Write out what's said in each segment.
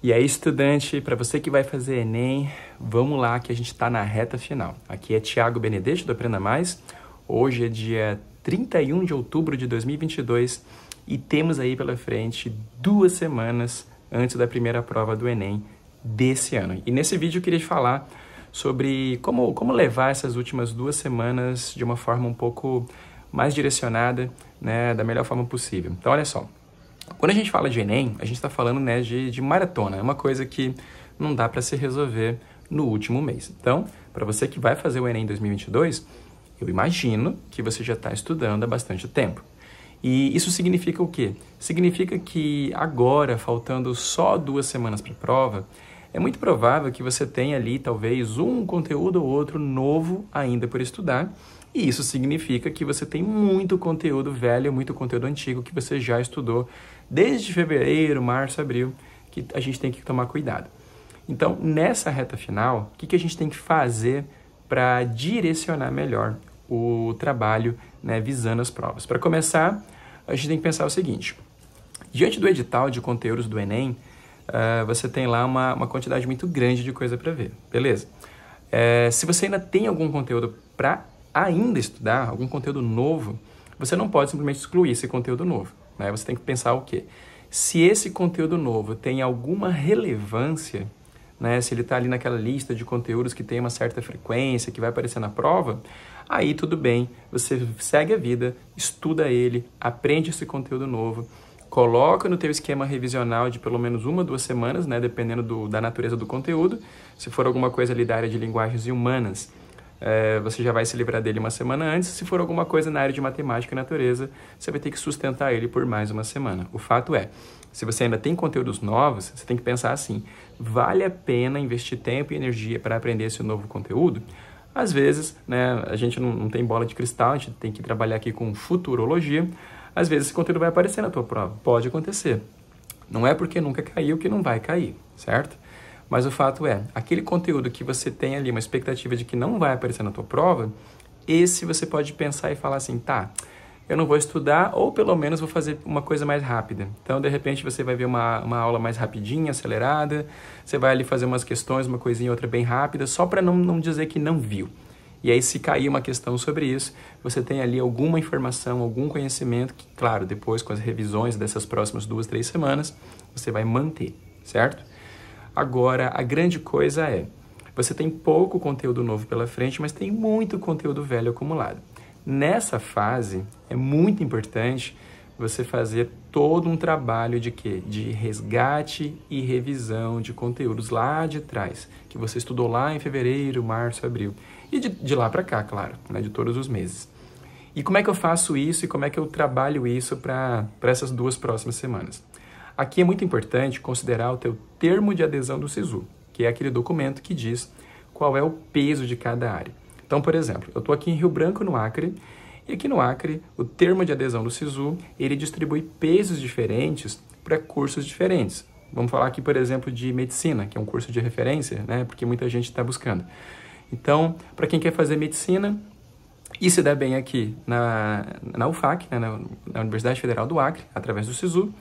E aí, estudante, para você que vai fazer Enem, vamos lá que a gente está na reta final. Aqui é Thiago Benedetto do Aprenda Mais. Hoje é dia 31 de outubro de 2022 e temos aí pela frente 2 semanas antes da primeira prova do Enem desse ano. E nesse vídeo eu queria te falar sobre como levar essas últimas 2 semanas de uma forma um pouco mais direcionada, né, da melhor forma possível. Então, olha só. Quando a gente fala de Enem, a gente está falando, né, de maratona. É uma coisa que não dá para se resolver no último mês. Então, para você que vai fazer o Enem em 2022, eu imagino que você já está estudando há bastante tempo. E isso significa o quê? Significa que agora, faltando só 2 semanas para a prova, é muito provável que você tenha ali talvez um conteúdo ou outro novo ainda por estudar. E isso significa que você tem muito conteúdo velho, muito conteúdo antigo que você já estudou desde fevereiro, março, abril, que a gente tem que tomar cuidado. Então, nessa reta final, o que a gente tem que fazer para direcionar melhor o trabalho, né, visando as provas? Para começar, a gente tem que pensar o seguinte. Diante do edital de conteúdos do Enem, você tem lá uma quantidade muito grande de coisa para ver, beleza? Se você ainda tem algum conteúdo para ainda estudar, algum conteúdo novo, você não pode simplesmente excluir esse conteúdo novo, né? Você tem que pensar o quê? Se esse conteúdo novo tem alguma relevância, né? Se ele está ali naquela lista de conteúdos que tem uma certa frequência, que vai aparecer na prova, aí tudo bem, você segue a vida, estuda ele, aprende esse conteúdo novo, coloca no teu esquema revisional de pelo menos 1 ou 2 semanas, né? Dependendo da natureza do conteúdo. Se for alguma coisa ali da área de linguagens humanas, você já vai se livrar dele 1 semana antes. Se for alguma coisa na área de matemática e natureza, você vai ter que sustentar ele por mais 1 semana. O fato é, se você ainda tem conteúdos novos, você tem que pensar assim: vale a pena investir tempo e energia para aprender esse novo conteúdo? Às vezes, né, a gente não tem bola de cristal, a gente tem que trabalhar aqui com futurologia. Às vezes esse conteúdo vai aparecer na tua prova, pode acontecer. Não é porque nunca caiu que não vai cair, certo? Mas o fato é, aquele conteúdo que você tem ali uma expectativa de que não vai aparecer na tua prova, esse você pode pensar e falar assim: tá, eu não vou estudar, ou pelo menos vou fazer uma coisa mais rápida. Então, de repente, você vai ver uma aula mais rapidinha, acelerada, você vai ali fazer umas questões, uma coisinha outra bem rápida, só para não dizer que não viu. E aí, se cair uma questão sobre isso, você tem ali alguma informação, algum conhecimento que, claro, depois com as revisões dessas próximas 2, 3 semanas, você vai manter, certo? Agora, a grande coisa é, você tem pouco conteúdo novo pela frente, mas tem muito conteúdo velho acumulado. Nessa fase, é muito importante você fazer todo um trabalho de quê? De resgate e revisão de conteúdos lá de trás, que você estudou lá em fevereiro, março, abril, e de lá para cá, claro, né? De todos os meses. E como é que eu faço isso e como é que eu trabalho isso para essas 2 próximas semanas? Aqui é muito importante considerar o teu termo de adesão do SISU, que é aquele documento que diz qual é o peso de cada área. Então, por exemplo, eu estou aqui em Rio Branco, no Acre, e aqui no Acre, o termo de adesão do SISU, ele distribui pesos diferentes para cursos diferentes. Vamos falar aqui, por exemplo, de medicina, que é um curso de referência, né? Porque muita gente está buscando. Então, para quem quer fazer medicina e se dá bem aqui na UFAC, né? na Universidade Federal do Acre, através do SISU,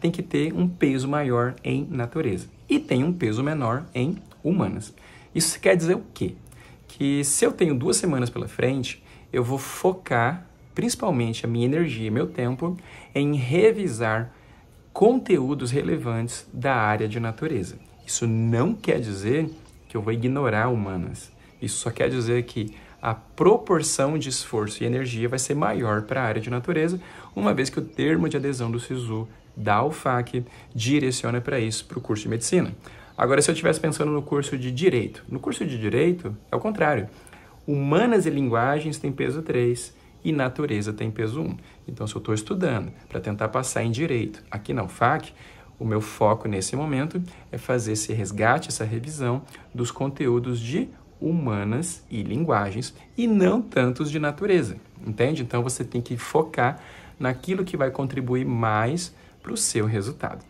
tem que ter um peso maior em natureza e tem um peso menor em humanas. Isso quer dizer o quê? Que se eu tenho 2 semanas pela frente, eu vou focar principalmente a minha energia e meu tempo em revisar conteúdos relevantes da área de natureza. Isso não quer dizer que eu vou ignorar humanas. Isso só quer dizer que a proporção de esforço e energia vai ser maior para a área de natureza, uma vez que o termo de adesão do SISU da UFAC direciona para isso, para o curso de medicina. Agora, se eu estivesse pensando no curso de direito, no curso de direito é o contrário. Humanas e linguagens tem peso 3 e natureza tem peso 1. Então, se eu estou estudando para tentar passar em direito aqui na UFAC, o meu foco nesse momento é fazer esse resgate, essa revisão dos conteúdos de humanas e linguagens e não tantos de natureza, entende? Então você tem que focar naquilo que vai contribuir mais para o seu resultado.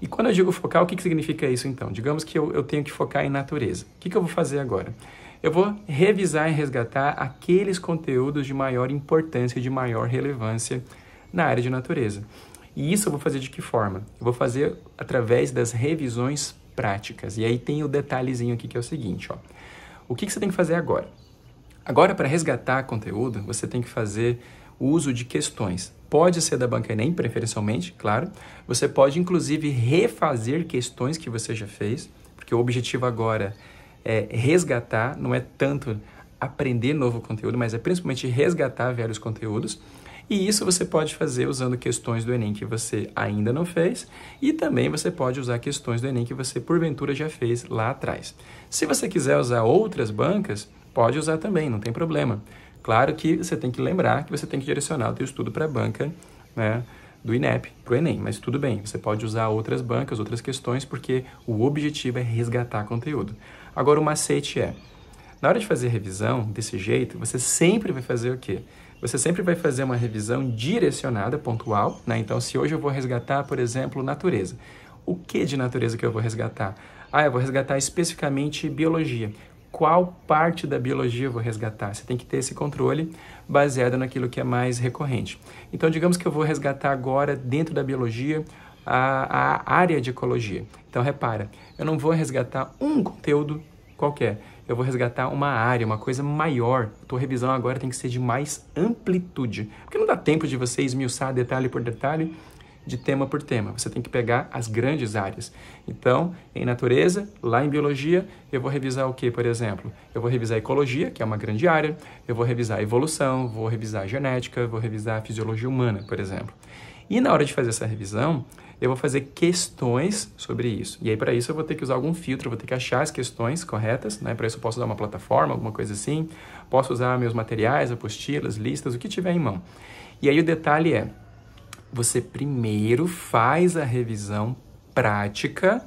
E quando eu digo focar, o que significa isso então? Digamos que eu tenho que focar em natureza. O que eu vou fazer agora? Eu vou revisar e resgatar aqueles conteúdos de maior importância, de maior relevância na área de natureza. E isso eu vou fazer de que forma? Eu vou fazer através das revisões práticas. E aí tem o detalhezinho aqui que é o seguinte, ó. O que você tem que fazer agora? Agora, para resgatar conteúdo, você tem que fazer o uso de questões. Pode ser da banca ENEM, preferencialmente, claro. Você pode, inclusive, refazer questões que você já fez, porque o objetivo agora é resgatar, não é tanto aprender novo conteúdo, mas é principalmente resgatar velhos conteúdos. E isso você pode fazer usando questões do Enem que você ainda não fez, e também você pode usar questões do Enem que você, porventura, já fez lá atrás. Se você quiser usar outras bancas, pode usar também, não tem problema. Claro que você tem que lembrar que você tem que direcionar o seu estudo para a banca, né, do INEP, para o Enem, mas tudo bem, você pode usar outras bancas, outras questões, porque o objetivo é resgatar conteúdo. Agora, o macete é, na hora de fazer revisão desse jeito, você sempre vai fazer o quê? Você sempre vai fazer uma revisão direcionada, pontual, né? Então, se hoje eu vou resgatar, por exemplo, natureza. O que de natureza que eu vou resgatar? Ah, eu vou resgatar especificamente biologia. Qual parte da biologia eu vou resgatar? Você tem que ter esse controle baseado naquilo que é mais recorrente. Então, digamos que eu vou resgatar agora, dentro da biologia, a área de ecologia. Então, repara, eu não vou resgatar um conteúdo qualquer. Eu vou resgatar uma área, uma coisa maior. A tua revisão agora tem que ser de mais amplitude, porque não dá tempo de você esmiuçar detalhe por detalhe, de tema por tema. Você tem que pegar as grandes áreas. Então, em natureza, lá em biologia, eu vou revisar o que, por exemplo? Eu vou revisar ecologia, que é uma grande área, eu vou revisar evolução, vou revisar genética, vou revisar fisiologia humana, por exemplo. E na hora de fazer essa revisão, eu vou fazer questões sobre isso. E aí, para isso, eu vou ter que usar algum filtro, eu vou ter que achar as questões corretas, né? Para isso, eu posso usar uma plataforma, alguma coisa assim. Posso usar meus materiais, apostilas, listas, o que tiver em mão. E aí, o detalhe é, você primeiro faz a revisão prática,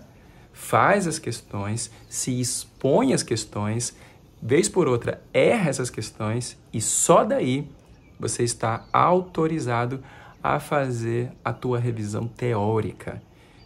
faz as questões, se expõe às questões, vez por outra, erra essas questões, e só daí você está autorizado a fazer a tua revisão teórica.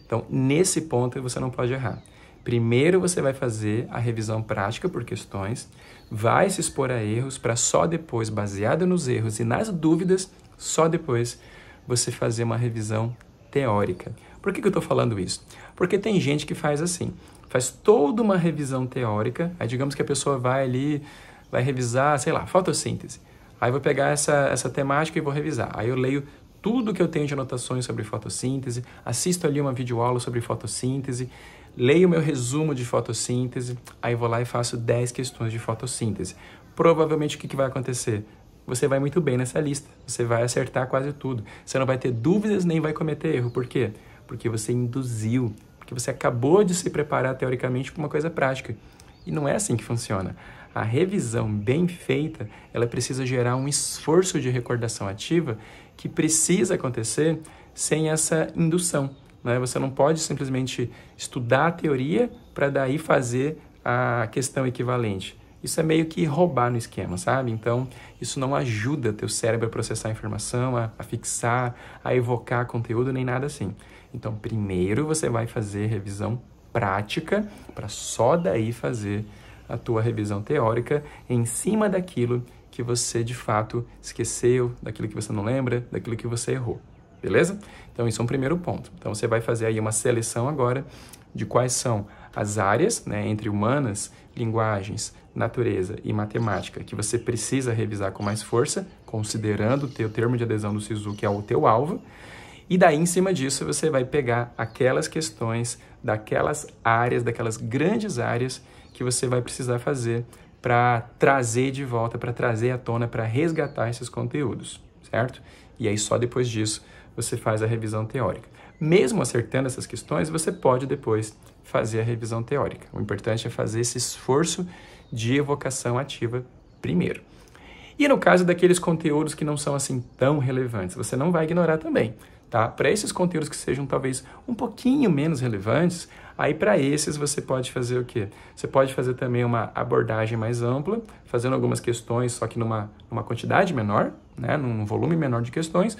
Então, nesse ponto, você não pode errar. Primeiro, você vai fazer a revisão prática por questões, vai se expor a erros para só depois, baseado nos erros e nas dúvidas, só depois você fazer uma revisão teórica. Por que eu estou falando isso? Porque tem gente que faz assim, faz toda uma revisão teórica, aí digamos que a pessoa vai ali, vai revisar, sei lá, fotossíntese. Aí eu vou pegar essa temática e vou revisar. Aí eu leio tudo que eu tenho de anotações sobre fotossíntese, assisto ali uma videoaula sobre fotossíntese, leio meu resumo de fotossíntese, aí vou lá e faço 10 questões de fotossíntese. Provavelmente o que vai acontecer? Você vai muito bem nessa lista, você vai acertar quase tudo. Você não vai ter dúvidas nem vai cometer erro. Por quê? Porque você induziu, porque você acabou de se preparar teoricamente para uma coisa prática. E não é assim que funciona. A revisão bem feita, ela precisa gerar um esforço de recordação ativa que precisa acontecer sem essa indução, né? Você não pode simplesmente estudar a teoria para daí fazer a questão equivalente. Isso é meio que roubar no esquema, sabe? Então, isso não ajuda teu cérebro a processar a informação, a fixar, a evocar conteúdo, nem nada assim. Então, primeiro você vai fazer revisão prática, para só daí fazer a tua revisão teórica em cima daquilo que você, de fato, esqueceu, daquilo que você não lembra, daquilo que você errou, beleza? Então, isso é um primeiro ponto. Então, você vai fazer aí uma seleção agora de quais são as áreas, né, entre humanas, linguagens, natureza e matemática, que você precisa revisar com mais força, considerando o teu termo de adesão do SISU, que é o teu alvo, e daí, em cima disso, você vai pegar aquelas questões daquelas áreas, daquelas grandes áreas que você vai precisar fazer para trazer de volta, para trazer à tona, para resgatar esses conteúdos, certo? E aí, só depois disso, você faz a revisão teórica. Mesmo acertando essas questões, você pode depois fazer a revisão teórica. O importante é fazer esse esforço de evocação ativa primeiro. E no caso daqueles conteúdos que não são assim tão relevantes, você não vai ignorar também, tá? Para esses conteúdos que sejam talvez um pouquinho menos relevantes, aí para esses você pode fazer o quê? Você pode fazer também uma abordagem mais ampla, fazendo algumas questões, só que numa quantidade menor, né? Num volume menor de questões,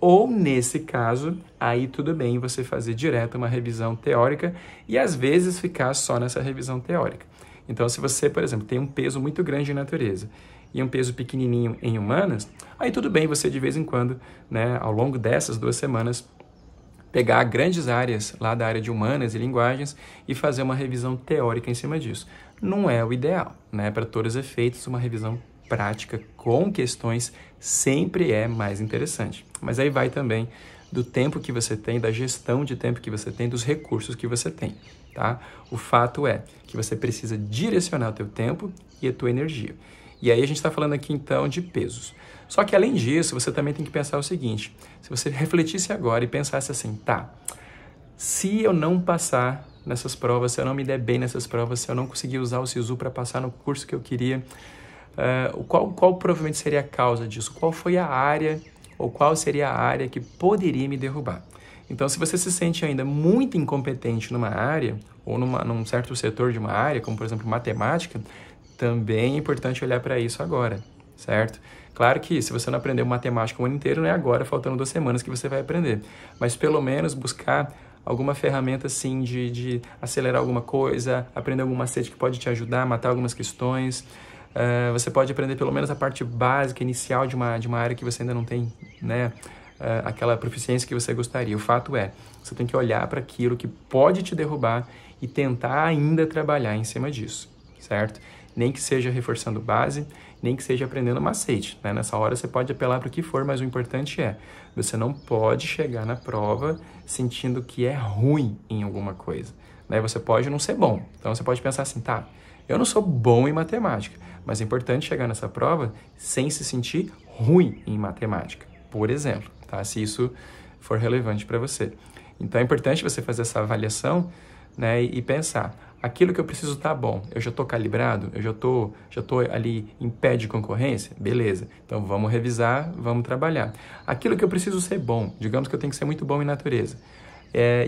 ou, nesse caso, aí tudo bem você fazer direto uma revisão teórica e, às vezes, ficar só nessa revisão teórica. Então, se você, por exemplo, tem um peso muito grande em natureza e um peso pequenininho em humanas, aí tudo bem você, de vez em quando, né, ao longo dessas 2 semanas, pegar grandes áreas lá da área de humanas e linguagens e fazer uma revisão teórica em cima disso. Não é o ideal, né? Para todos os efeitos, uma revisão prática com questões sempre é mais interessante. Mas aí vai também do tempo que você tem, da gestão de tempo que você tem, dos recursos que você tem, tá? O fato é que você precisa direcionar o teu tempo e a tua energia. E aí a gente está falando aqui, então, de pesos. Só que, além disso, você também tem que pensar o seguinte, se você refletisse agora e pensasse assim, tá, se eu não passar nessas provas, se eu não me der bem nessas provas, se eu não conseguir usar o SISU para passar no curso que eu queria, qual provavelmente seria a causa disso? Qual foi a área ou qual seria a área que poderia me derrubar? Então, se você se sente ainda muito incompetente numa área ou num certo setor de uma área, como, por exemplo, matemática, também é importante olhar para isso agora, certo? Claro que se você não aprendeu matemática o ano inteiro, não é agora, faltando 2 semanas, que você vai aprender. Mas, pelo menos, buscar alguma ferramenta, assim, de acelerar alguma coisa, aprender algum macete que pode te ajudar, matar algumas questões. Você pode aprender pelo menos a parte básica, inicial de uma área que você ainda não tem, né, aquela proficiência que você gostaria. O fato é, você tem que olhar para aquilo que pode te derrubar e tentar ainda trabalhar em cima disso, certo? Nem que seja reforçando base, nem que seja aprendendo macete, né? Nessa hora você pode apelar para o que for, mas o importante é, você não pode chegar na prova sentindo que é ruim em alguma coisa, né? Você pode não ser bom, então você pode pensar assim, tá, eu não sou bom em matemática, mas é importante chegar nessa prova sem se sentir ruim em matemática, por exemplo, tá? Se isso for relevante para você. Então é importante você fazer essa avaliação, né, e pensar, aquilo que eu preciso tá bom, eu já estou calibrado, eu já tô ali em pé de concorrência, beleza, então vamos revisar, vamos trabalhar. Aquilo que eu preciso ser bom, digamos que eu tenho que ser muito bom em natureza,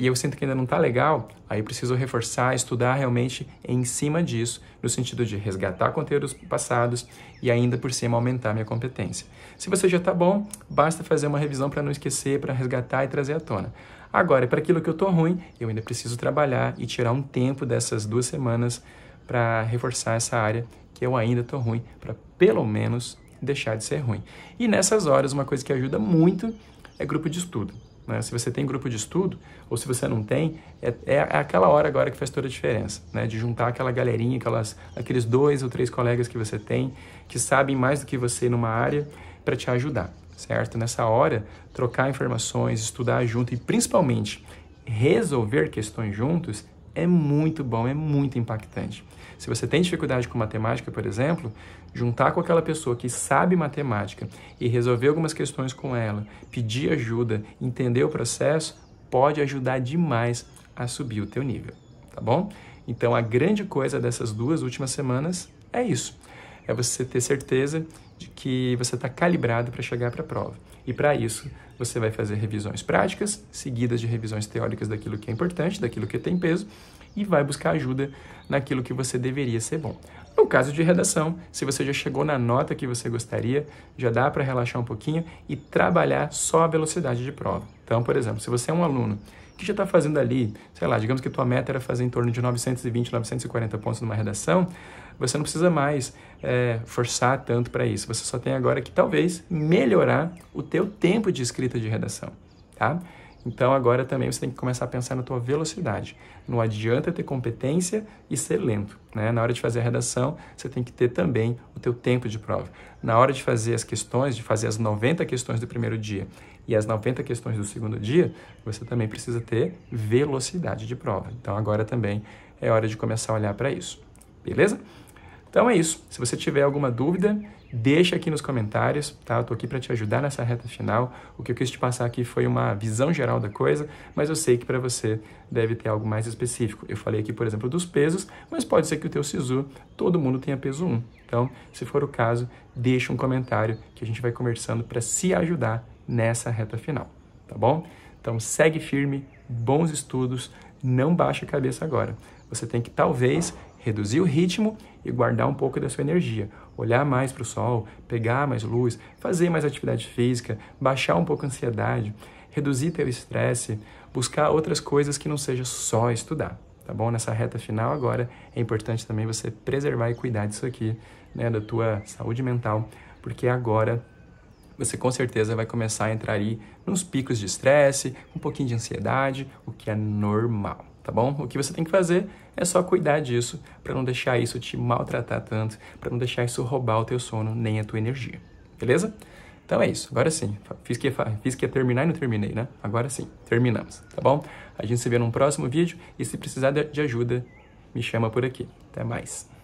e eu sinto que ainda não está legal, aí preciso reforçar, estudar realmente em cima disso, no sentido de resgatar conteúdos passados e ainda por cima aumentar minha competência. Se você já está bom, basta fazer uma revisão para não esquecer, para resgatar e trazer à tona. Agora, para aquilo que eu estou ruim, eu ainda preciso trabalhar e tirar um tempo dessas 2 semanas para reforçar essa área que eu ainda estou ruim, para pelo menos deixar de ser ruim. E nessas horas, uma coisa que ajuda muito é grupo de estudo, né? Se você tem grupo de estudo, ou se você não tem, é aquela hora agora que faz toda a diferença, né? De juntar aquela galerinha, aqueles 2 ou 3 colegas que você tem, que sabem mais do que você numa área, para te ajudar, certo? Nessa hora, trocar informações, estudar junto e, principalmente, resolver questões juntos é muito bom, é muito impactante. Se você tem dificuldade com matemática, por exemplo, juntar com aquela pessoa que sabe matemática e resolver algumas questões com ela, pedir ajuda, entender o processo, pode ajudar demais a subir o teu nível, tá bom? Então, a grande coisa dessas 2 últimas semanas é isso. É você ter certeza de que você está calibrado para chegar para a prova. E para isso, você vai fazer revisões práticas, seguidas de revisões teóricas daquilo que é importante, daquilo que tem peso, e vai buscar ajuda naquilo que você deveria ser bom. No caso de redação, se você já chegou na nota que você gostaria, já dá para relaxar um pouquinho e trabalhar só a velocidade de prova. Então, por exemplo, se você é um aluno que já está fazendo ali, sei lá, digamos que a tua meta era fazer em torno de 920, 940 pontos numa redação, você não precisa mais forçar tanto para isso. Você só tem agora que, talvez, melhorar o teu tempo de escrita de redação, tá? Então, agora também você tem que começar a pensar na tua velocidade. Não adianta ter competência e ser lento, né? Na hora de fazer a redação, você tem que ter também o teu tempo de prova. Na hora de fazer as questões, de fazer as 90 questões do primeiro dia e as 90 questões do segundo dia, você também precisa ter velocidade de prova. Então, agora também é hora de começar a olhar para isso, beleza? Então é isso, se você tiver alguma dúvida, deixa aqui nos comentários, tá? Eu tô aqui para te ajudar nessa reta final, o que eu quis te passar aqui foi uma visão geral da coisa, mas eu sei que para você deve ter algo mais específico. Eu falei aqui, por exemplo, dos pesos, mas pode ser que o teu SISU, todo mundo tenha peso 1. Então, se for o caso, deixa um comentário que a gente vai conversando para se ajudar nessa reta final, tá bom? Então segue firme, bons estudos, não baixa a cabeça agora. Você tem que talvez reduzir o ritmo e guardar um pouco da sua energia, olhar mais para o sol, pegar mais luz, fazer mais atividade física, baixar um pouco a ansiedade, reduzir teu estresse, buscar outras coisas que não seja só estudar, tá bom? Nessa reta final agora é importante também você preservar e cuidar disso aqui, né, da tua saúde mental, porque agora você com certeza vai começar a entrar aí nos picos de estresse, um pouquinho de ansiedade, o que é normal, tá bom? O que você tem que fazer é só cuidar disso para não deixar isso te maltratar tanto, para não deixar isso roubar o teu sono nem a tua energia, beleza? Então é isso, agora sim, fiz que ia terminar e não terminei, né? Agora sim, terminamos, tá bom? A gente se vê num próximo vídeo e se precisar de ajuda, me chama por aqui. Até mais!